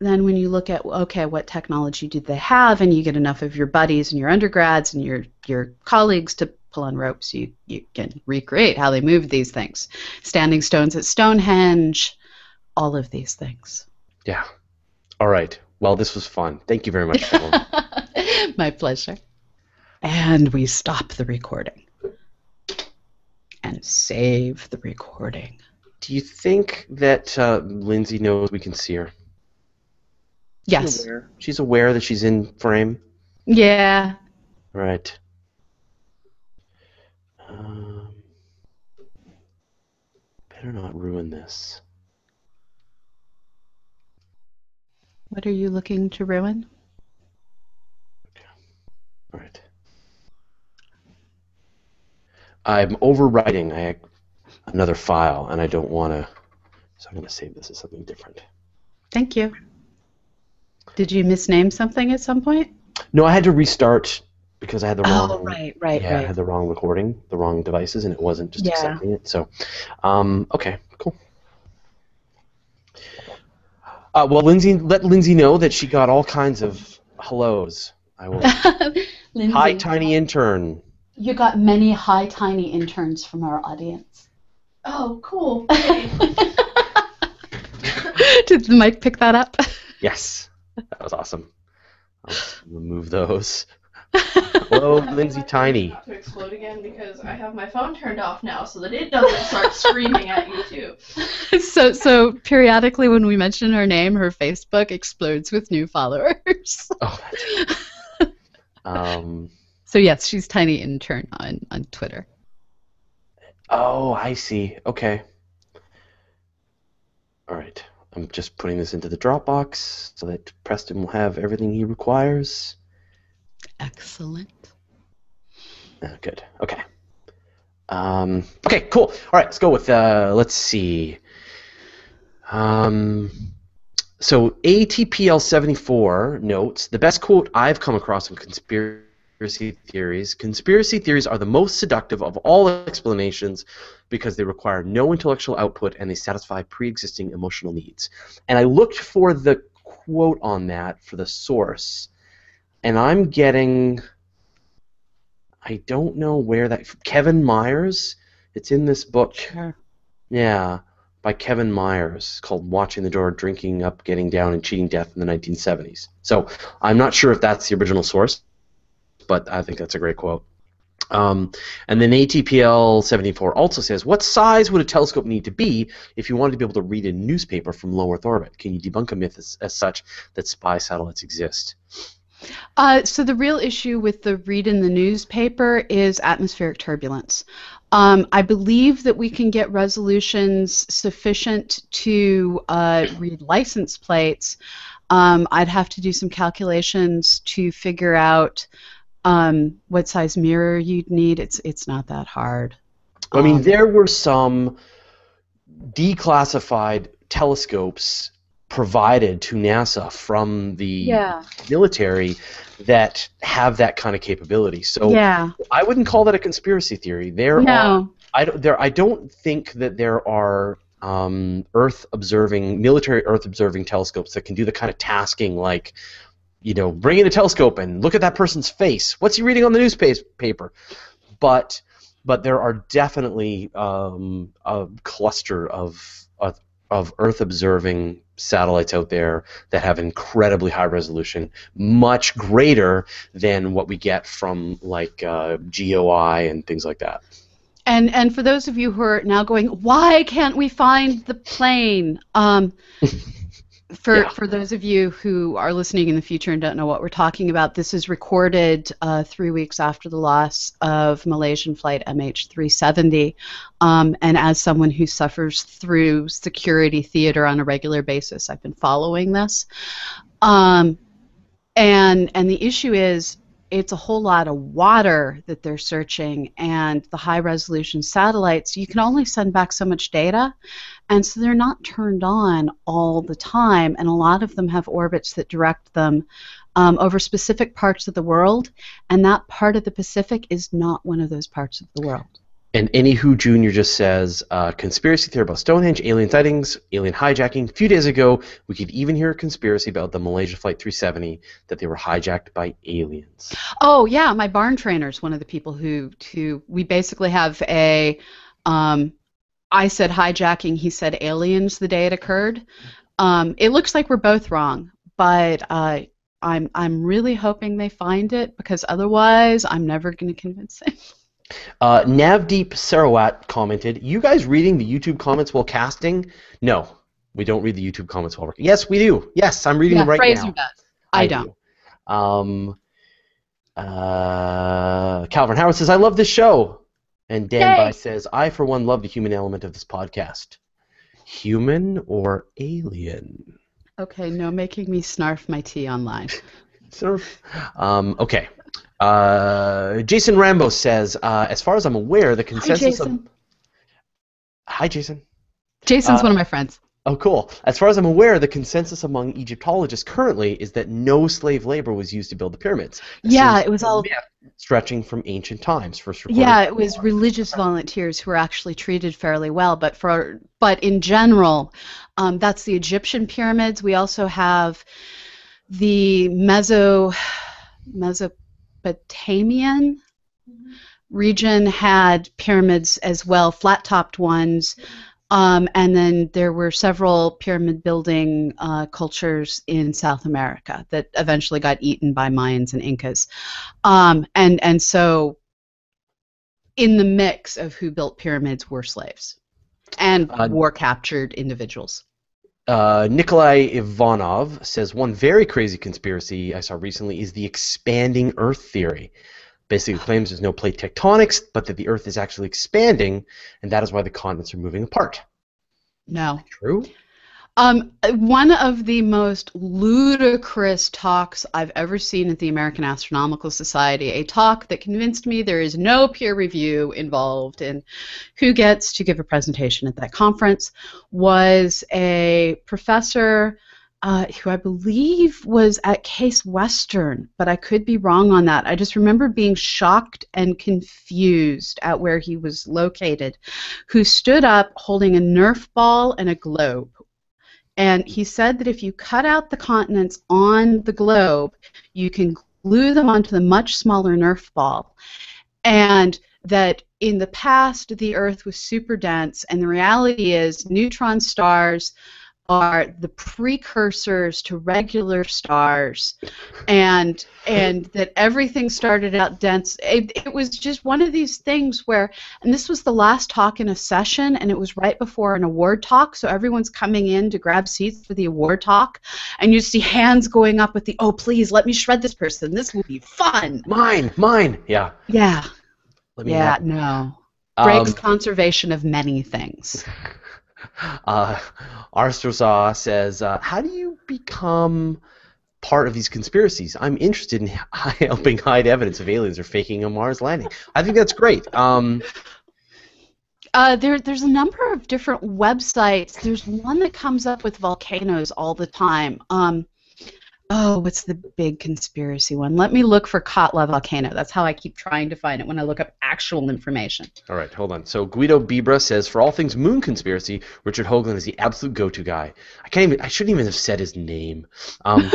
then when you look at, okay, what technology do they have, and you get enough of your buddies and your undergrads and your, your colleagues to pull on ropes, you, you can recreate how they moved these things. Standing stones at Stonehenge, all of these things. Yeah. All right. Well, this was fun. Thank you very much, Pamela. My pleasure. And we stop the recording. And save the recording. Do you think that uh, Lindsay knows we can see her? Yes. She's aware. She's aware that she's in frame? Yeah. Right. Um, better not ruin this. What are you looking to ruin? Okay. All right. I'm overwriting I, another file, and I don't want to, so I'm going to save this as something different. Thank you. Did you misname something at some point? No, I had to restart because I had the wrong. Oh, right, right, yeah, right. I had the wrong recording, the wrong devices, and it wasn't just yeah. accepting it. So, um, okay, cool. Uh, well, Lindsay, let Lindsay know that she got all kinds of hellos. I will. Lindsay, hi, tiny intern. You got many hi, tiny interns from our audience. Oh, cool. Did the mic pick that up? Yes. That was awesome. I'll remove those. Hello, Lindsay Tiny. Not to explode again because I have my phone turned off now so that it doesn't start screaming at you too. So, so periodically when we mention her name, her Facebook explodes with new followers. Oh. um. So yes, she's Tiny Intern on on Twitter. Oh, I see. Okay. All right. I'm just putting this into the Dropbox so that Preston will have everything he requires. Excellent. Oh, good. Okay. Um, okay, cool. All right, let's go with, uh, let's see. Um, so A T P L seventy-four notes, the best quote I've come across in conspiracy theories, conspiracy theories are the most seductive of all explanations because they require no intellectual output and they satisfy pre-existing emotional needs. And I looked for the quote on that for the source, and I'm getting, I don't know where that, Kevin Myers, it's in this book, sure. yeah, by Kevin Myers, called Watching the Door, Drinking Up, Getting Down, and Cheating Death in the nineteen seventies. So I'm not sure if that's the original source, but I think that's a great quote. Um, and then A T P L seventy-four also says, what size would a telescope need to be if you wanted to be able to read a newspaper from low Earth orbit? Can you debunk a myth as, as such that spy satellites exist? Uh, so the real issue with the read in the newspaper is atmospheric turbulence. Um, I believe that we can get resolutions sufficient to uh, read license plates. Um, I'd have to do some calculations to figure out um, what size mirror you'd need. It's it's not that hard. I mean, um, there were some declassified telescopes provided to NASA from the yeah. military that have that kind of capability. So yeah. I wouldn't call that a conspiracy theory. There no. are, I don't, there, I don't think that there are um, Earth-observing, military Earth-observing telescopes that can do the kind of tasking like, you know, bring in a telescope and look at that person's face. What's he reading on the newspaper? But but there are definitely um, a cluster of, of of Earth-observing satellites out there that have incredibly high resolution, much greater than what we get from like uh, G O I and things like that. And and for those of you who are now going, why can't we find the plane? Um, for yeah. for those of you who are listening in the future and don't know what we're talking about, this is recorded uh, three weeks after the loss of Malaysian flight M H three seventy. Um, and as someone who suffers through security theater on a regular basis, I've been following this. Um, and and the issue is, it's a whole lot of water that they're searching, and the high-resolution satellites, you can only send back so much data, and so they're not turned on all the time, and a lot of them have orbits that direct them um, over specific parts of the world, and that part of the Pacific is not one of those parts of the world. And Anywho Junior just says, uh, conspiracy theory about Stonehenge, alien sightings, alien hijacking. A few days ago, we could even hear a conspiracy about the Malaysia Flight three seventy, that they were hijacked by aliens. Oh, yeah. My barn trainer is one of the people who, who we basically have a, um, I said hijacking, he said aliens the day it occurred. Um, it looks like we're both wrong, but uh, I'm, I'm really hoping they find it, because otherwise I'm never going to convince him. Uh, Navdeep Sarawat commented, you guys reading the YouTube comments while casting? No, we don't read the YouTube comments while working. Yes, we do. Yes, I'm reading yeah, them right Fraser now. Does. I, I don't. Do. Um, uh, Calvin Howard says, I love this show. And Dan By says, I, for one, love the human element of this podcast. Human or alien? Okay, no making me snarf my tea online. Surf. Um, okay. Uh, Jason Rambo says, uh, as far as I'm aware, the consensus... Hi, Jason. Of... Hi, Jason. Jason's uh, one of my friends. Oh, cool. As far as I'm aware, the consensus among Egyptologists currently is that no slave labor was used to build the pyramids. Yeah, it was all... stretching from ancient times. First recorded yeah, it was religious volunteers who were actually treated fairly well, but, for, but in general, um, that's the Egyptian pyramids. We also have the Meso... Meso... Mesopotamian region had pyramids as well, flat-topped ones, um, and then there were several pyramid-building uh, cultures in South America that eventually got eaten by Mayans and Incas. Um, and, and so in the mix of who built pyramids were slaves and uh, war-captured individuals. Uh, Nikolai Ivanov says, one very crazy conspiracy I saw recently is the expanding Earth theory. Basically claims there's no plate tectonics, but that the Earth is actually expanding, and that is why the continents are moving apart. No. True? Um, one of the most ludicrous talks I've ever seen at the American Astronomical Society, a talk that convinced me there is no peer review involved in who gets to give a presentation at that conference, was a professor uh, who I believe was at Case Western, but I could be wrong on that. I just remember being shocked and confused at where he was located, who stood up holding a Nerf ball and a globe. And he said that if you cut out the continents on the globe, you can glue them onto the much smaller Nerf ball. And that in the past, the Earth was super dense. And the reality is, neutron stars are the precursors to regular stars. And, and that everything started out dense. It, it was just one of these things where, and this was the last talk in a session, and it was right before an award talk, so everyone's coming in to grab seats for the award talk, and you see hands going up with the, oh, please, let me shred this person. This will be fun. Mine, mine. Yeah. Yeah. Let me yeah, have... no. Breaks um, conservation of many things. Uh, Arstrosaw says, uh, how do you become part of these conspiracies? I'm interested in helping hide evidence of aliens or faking a Mars landing. I think that's great. Um, uh, there, there's a number of different websites. There's one that comes up with volcanoes all the time. Um, oh, what's the big conspiracy one? Let me look for Katla volcano. That's how I keep trying to find it when I look up actual information. All right, hold on. So Guido Bibra says, for all things moon conspiracy, Richard Hoagland is the absolute go-to guy. I can't even. I shouldn't even have said his name. Um,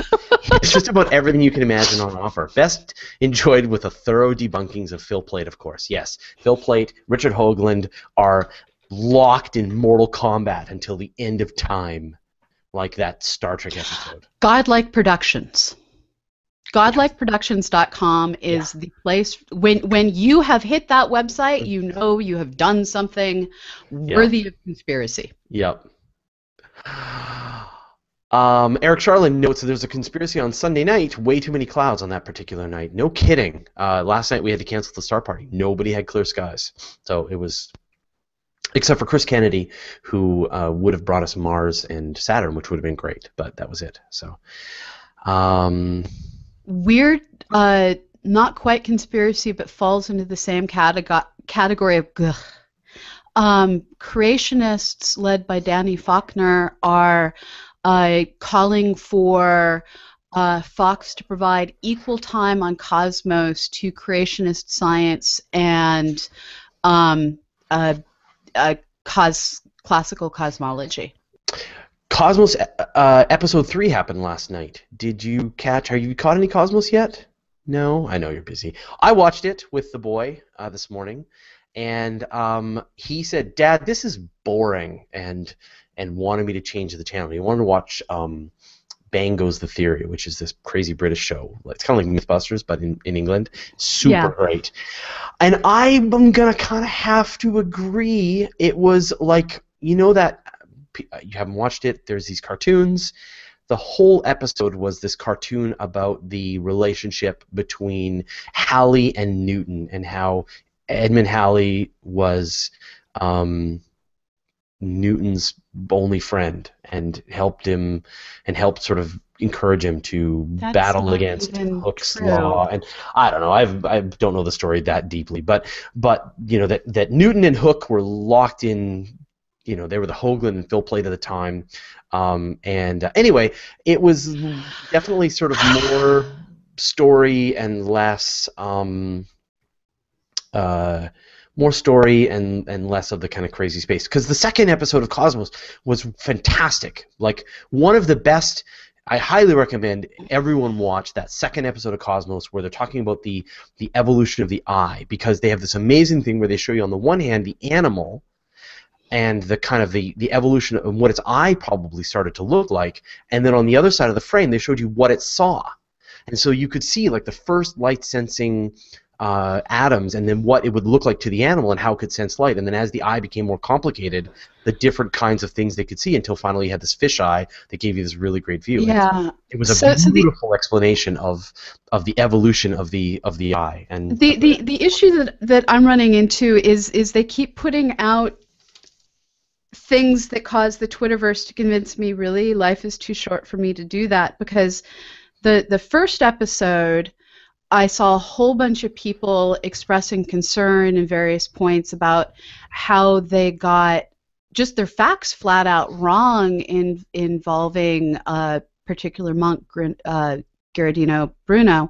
it's just about everything you can imagine on offer. Best enjoyed with a thorough debunkings of Phil Plait, of course. Yes, Phil Plait, Richard Hoagland are locked in mortal combat until the end of time, like that Star Trek episode. Godlike Productions. Godlike Productions dot com is yeah. the place. When when you have hit that website, you know you have done something yeah. worthy of conspiracy. Yep. Um, Eric Charlin notes that there's a conspiracy on Sunday night. Way too many clouds on that particular night. No kidding. Uh, last night we had to cancel the star party. Nobody had clear skies. So it was... Except for Chris Kennedy, who uh, would have brought us Mars and Saturn, which would have been great. But that was it. So, um, Weird, uh, not quite conspiracy, but falls into the same categ category of... Ugh. Um, creationists, led by Danny Faulkner, are... Uh, calling for uh, Fox to provide equal time on Cosmos to creationist science and um, uh, uh, cos classical cosmology. Cosmos uh, episode three happened last night. Did you catch? Have you caught any Cosmos yet? No, I know you're busy. I watched it with the boy uh, this morning, and um, he said, "Dad, this is boring," and and wanted me to change the channel. He wanted to watch um, Bang Goes the Theory, which is this crazy British show. It's kind of like MythBusters, but in, in England. Super yeah. great. And I'm going to kind of have to agree. It was like, you know that, you haven't watched it, there's these cartoons. The whole episode was this cartoon about the relationship between Halley and Newton and how Edmund Halley was... Um, Newton's only friend, and helped him, and helped sort of encourage him to That's battle against Hooke's true. law. And I don't know. I've I don't know the story that deeply, but but you know that that Newton and Hooke were locked in. You know, they were the Hoagland and Phil Plait at the time. Um, and uh, anyway, it was definitely sort of more story and less. Um, uh, More story and, and less of the kind of crazy space. Because the second episode of Cosmos was fantastic. Like, one of the best... I highly recommend everyone watch that second episode of Cosmos where they're talking about the, the evolution of the eye, because they have this amazing thing where they show you, on the one hand, the animal and the kind of the, the evolution of what its eye probably started to look like, and then on the other side of the frame, they showed you what it saw. And so you could see, like, the first light-sensing... Uh, atoms, and then what it would look like to the animal and how it could sense light. And then as the eye became more complicated, the different kinds of things they could see, until finally you had this fish eye that gave you this really great view. Yeah. It was a so, beautiful so the, explanation of of the evolution of the of the eye. And the, the, the issue that, that I'm running into is is they keep putting out things that cause the Twitterverse to convince me, really, life is too short for me to do that, because the the first episode I saw a whole bunch of people expressing concern in various points about how they got just their facts flat out wrong in involving a particular monk, uh, Gherardino Bruno.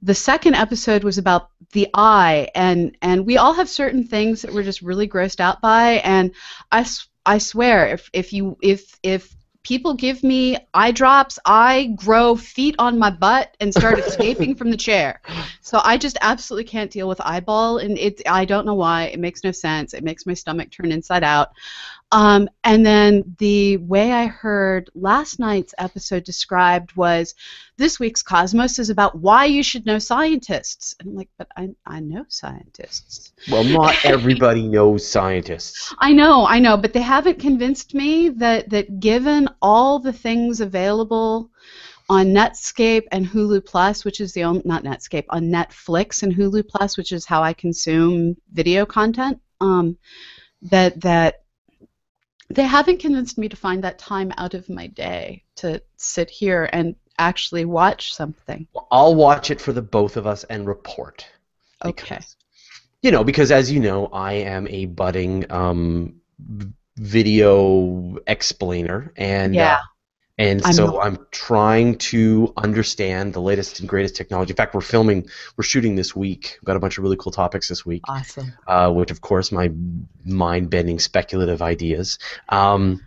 The second episode was about the eye, and, and we all have certain things that we're just really grossed out by, and I, I swear, if, if you if if people give me eye drops, I grow feet on my butt and start escaping from the chair. So I just absolutely can't deal with eyeball, and it, I don't know why. It makes no sense. It makes my stomach turn inside out. Um, and then the way I heard last night's episode described was, this week's Cosmos is about why you should know scientists. And I'm like, but I, I know scientists. Well, not everybody knows scientists. I know, I know, but they haven't convinced me that, that given all the things available on Netscape and Hulu Plus, which is the only, not Netscape, on Netflix and Hulu Plus, which is how I consume video content, um, that, that they haven't convinced me to find that time out of my day to sit here and actually watch something. Well, I'll watch it for the both of us and report. Okay. you know, because as you know, I am a budding um, video explainer, and yeah. uh, and I'm so I'm trying to understand the latest and greatest technology. In fact, we're filming, we're shooting this week. We've got a bunch of really cool topics this week. Awesome. Uh, which, of course, my mind-bending, speculative ideas, um,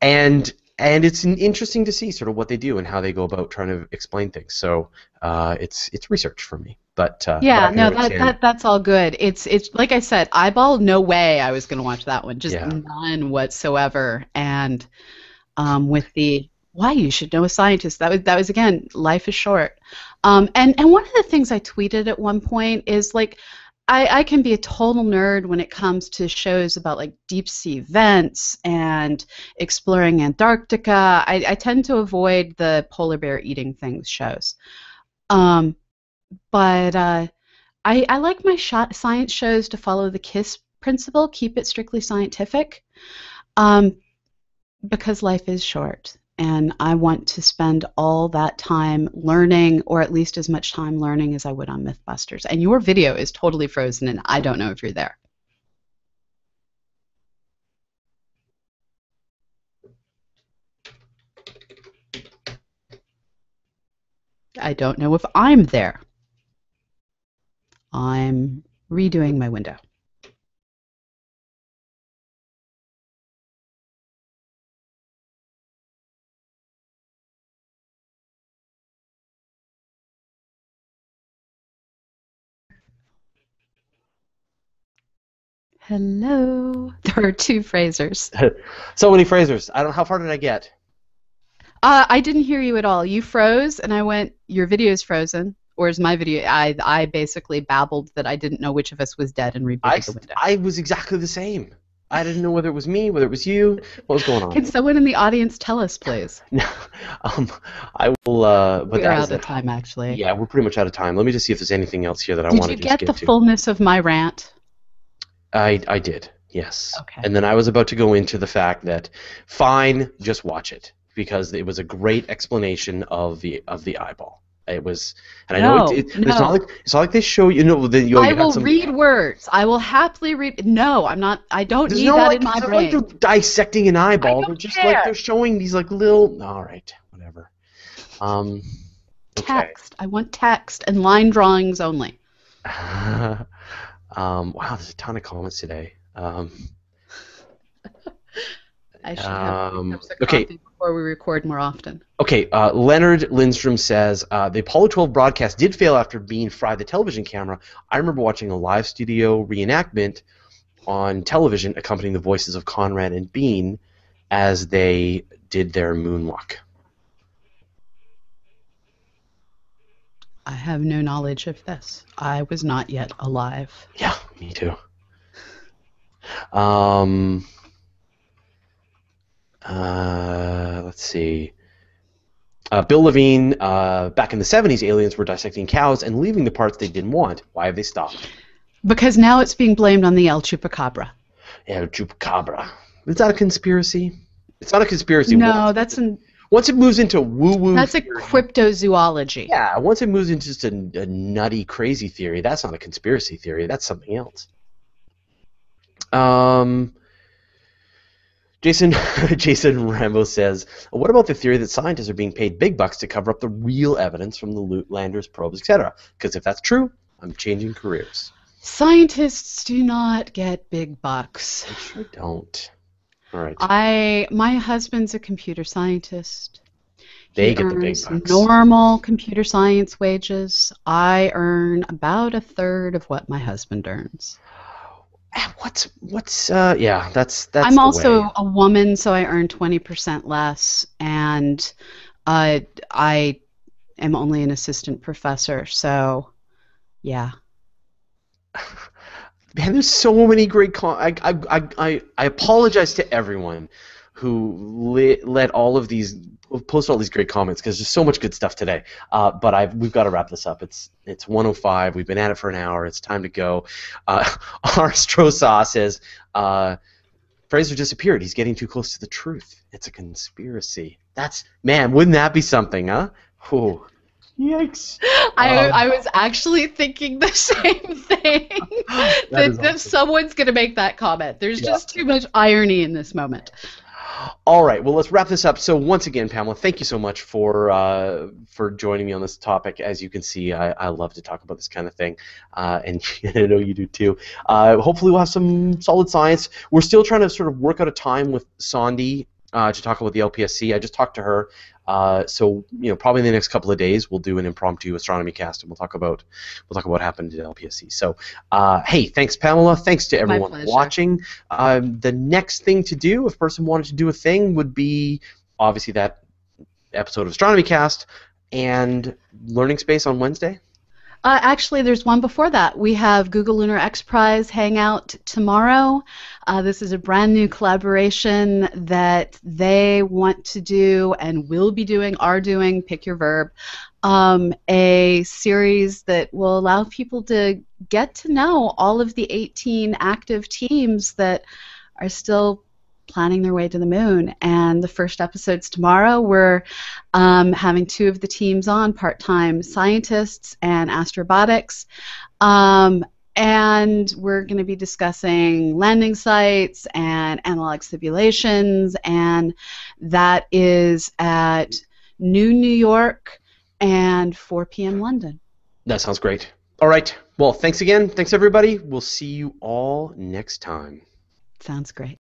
and. And it's interesting to see sort of what they do and how they go about trying to explain things. So uh, it's it's research for me. But uh, yeah, no, that, that that's all good. It's it's like I said, eyeball. No way I was going to watch that one. Just yeah. none whatsoever. And um, with the why you should know a scientist. That was that was again. Life is short. Um, and and one of the things I tweeted at one point is like. I, I can be a total nerd when it comes to shows about like deep sea vents and exploring Antarctica. I, I tend to avoid the polar bear eating things shows. Um, but uh, I, I like my sh- science shows to follow the KISS principle, keep it strictly scientific, um, because life is short. And I want to spend all that time learning, or at least as much time learning as I would on MythBusters. And your video is totally frozen, and I don't know if you're there. I don't know if I'm there. I'm redoing my window. Hello. There are two Frasers. So many Frasers. I don't. How far did I get? Uh, I didn't hear you at all. You froze, and I went. Your video's frozen, or is my video? I I basically babbled that I didn't know which of us was dead and rebooted the window. I was exactly the same. I didn't know whether it was me, whether it was you. What was going on? Can someone in the audience tell us, please? No, um, I will. Uh, but we're out of time, actually. Yeah, we're pretty much out of time. Let me just see if there's anything else here that I want to just get to. Did you get the fullness of my rant? I, I did, yes. Okay. And then I was about to go into the fact that, fine, just watch it, because it was a great explanation of the of the eyeball. It was, and no, I know it, it, no. it's not like it's not like they show you. No, then you. I will some, read words. I will happily read. No, I'm not. I don't need no, that like, in my brain. It's not like they're dissecting an eyeball. They're just care. Like they're showing these like little. All right, whatever. Um, text. Okay. I want text and line drawings only. Um, wow, there's a ton of comments today. Um, I should have um, cups of coffee okay. before we record more often. Okay, uh, Leonard Lindstrom says, uh, the Apollo twelve broadcast did fail after Bean fried the television camera. I remember watching a live studio reenactment on television accompanying the voices of Conrad and Bean as they did their moonwalk. I have no knowledge of this. I was not yet alive. Yeah, me too. Um, uh, let's see. Uh, Bill Levine, uh, back in the seventies, aliens were dissecting cows and leaving the parts they didn't want. Why have they stopped? Because now it's being blamed on the El Chupacabra. El Chupacabra. Is that a conspiracy? It's not a conspiracy. No, that's an... Once it moves into woo-woo... That's a theory, cryptozoology. Yeah, once it moves into just a, a nutty, crazy theory, that's not a conspiracy theory. That's something else. Um, Jason Jason Rambo says, what about the theory that scientists are being paid big bucks to cover up the real evidence from the landers, probes, et cetera? Because if that's true, I'm changing careers. Scientists do not get big bucks. They sure don't. All right. I my husband's a computer scientist. They he get the big bucks. Normal computer science wages. I earn about a third of what my husband earns. What's what's uh yeah that's that's. I'm the also way. a woman, so I earn twenty percent less, and uh, I am only an assistant professor. So, yeah. Man, there's so many great. Con- I, I I I apologize to everyone who li- let all of these post all these great comments, because there's so much good stuff today. Uh, but I've we've got to wrap this up. It's it's one oh five. We've been at it for an hour. It's time to go. Uh, R. Strosaw says uh, Fraser disappeared. He's getting too close to the truth. It's a conspiracy. That's man. Wouldn't that be something, huh? Whew. Yikes! I, um, I was actually thinking the same thing. That, that awesome. Someone's going to make that comment. There's yeah. just too much irony in this moment. All right. Well, let's wrap this up. So once again, Pamela, thank you so much for uh, for joining me on this topic. As you can see, I, I love to talk about this kind of thing, uh, and I know you do too. Uh, hopefully, we'll have some solid science. We're still trying to sort of work out a time with Sondi uh, to talk about the L P S C. I just talked to her. Uh, so you know, probably in the next couple of days, we'll do an impromptu astronomy cast, and we'll talk about we'll talk about what happened at L P S C. So, uh, hey, thanks, Pamela. Thanks to everyone watching. Um, the next thing to do, if a person wanted to do a thing, would be obviously that episode of Astronomy Cast and Learning Space on Wednesday. Uh, actually, there's one before that. We have Google Lunar X Prize Hangout tomorrow. Uh, this is a brand new collaboration that they want to do and will be doing, are doing, pick your verb, um, a series that will allow people to get to know all of the eighteen active teams that are still planning their way to the moon. And the first episode's tomorrow. We're um, having two of the teams on, part-time scientists and astrobotics. Um, and we're going to be discussing landing sites and analog simulations. And that is at noon New York and four p m London. That sounds great. All right. Well, thanks again. Thanks, everybody. We'll see you all next time. Sounds great.